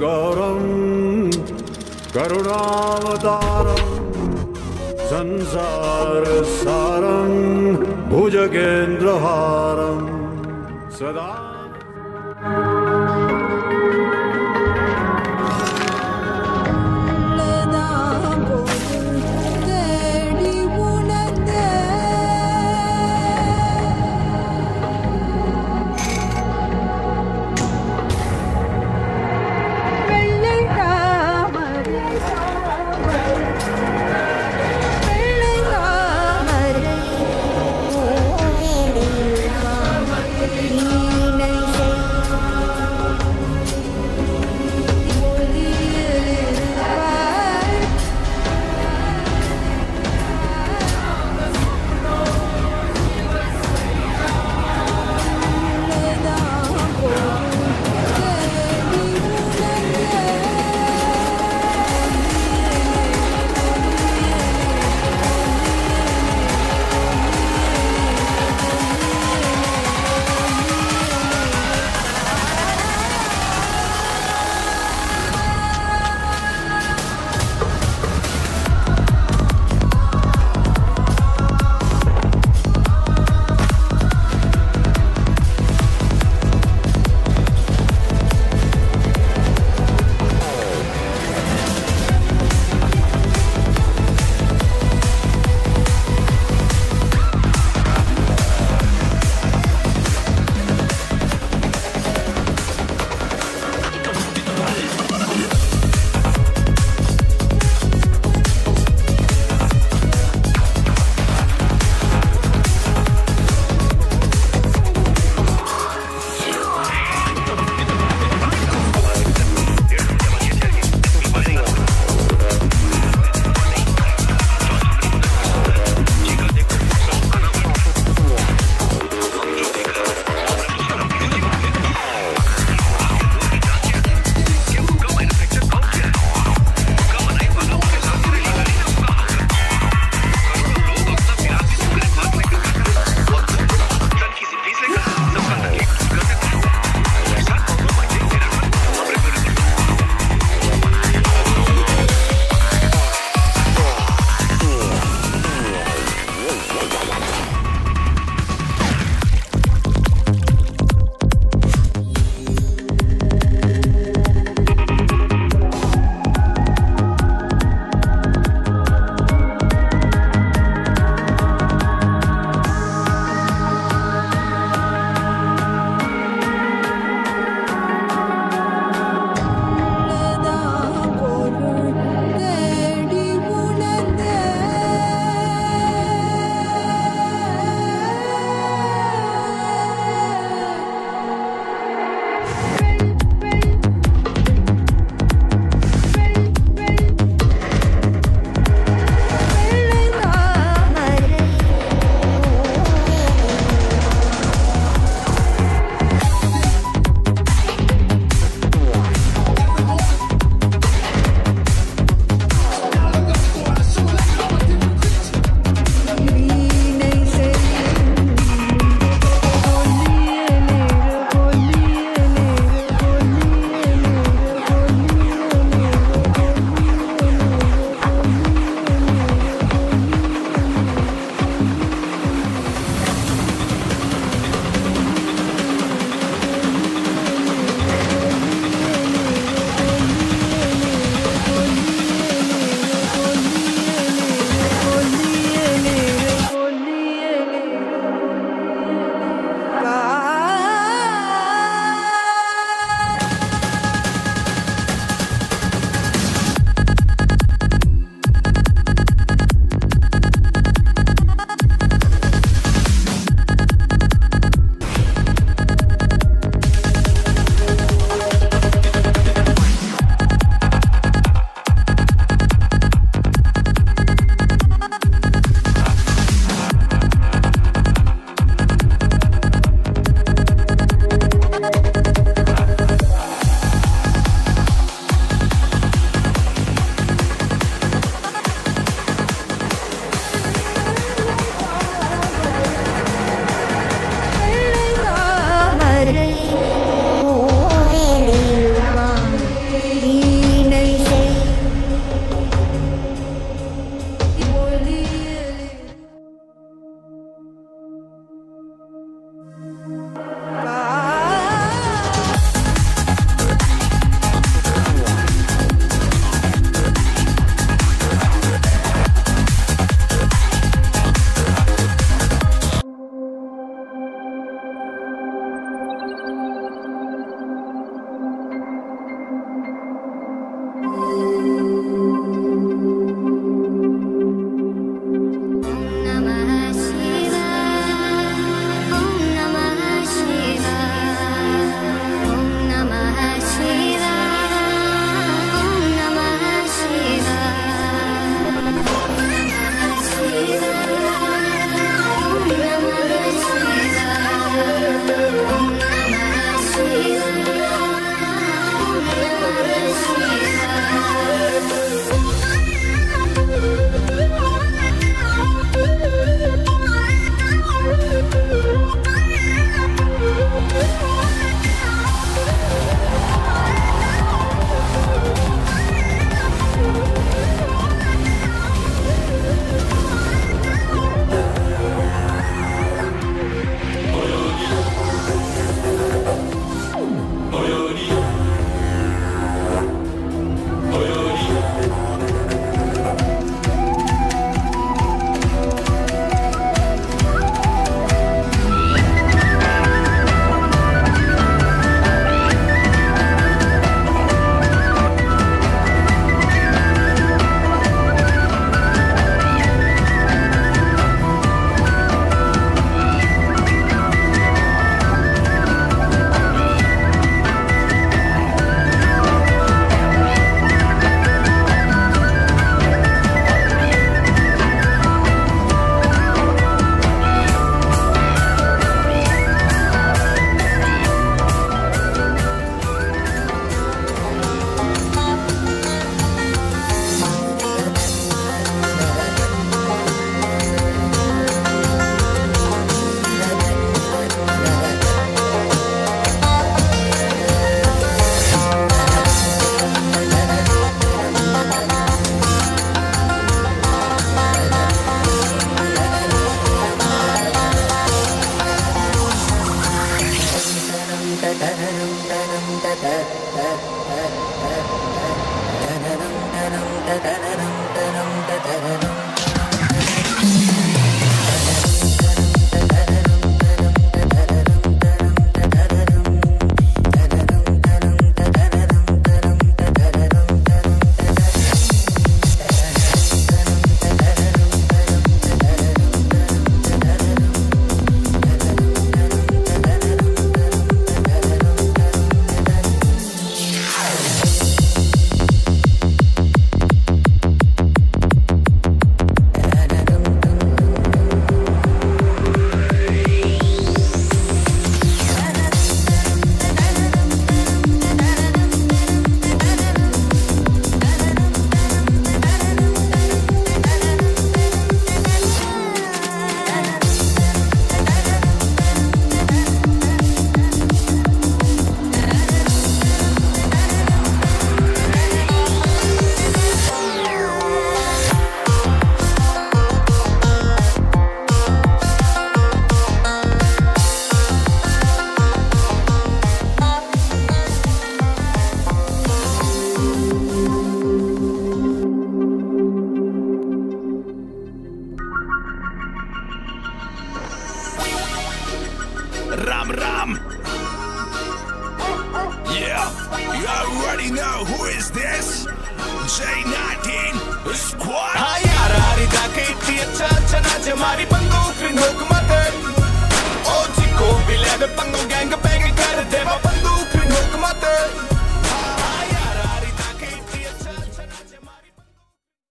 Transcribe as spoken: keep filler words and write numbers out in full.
Gauram, Karunavataram, Sansar Saram, Bhujagendraharam, Sada. Nina. Bangkok.